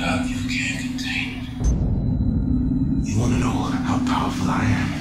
love you can't contain. You want to know how powerful I am?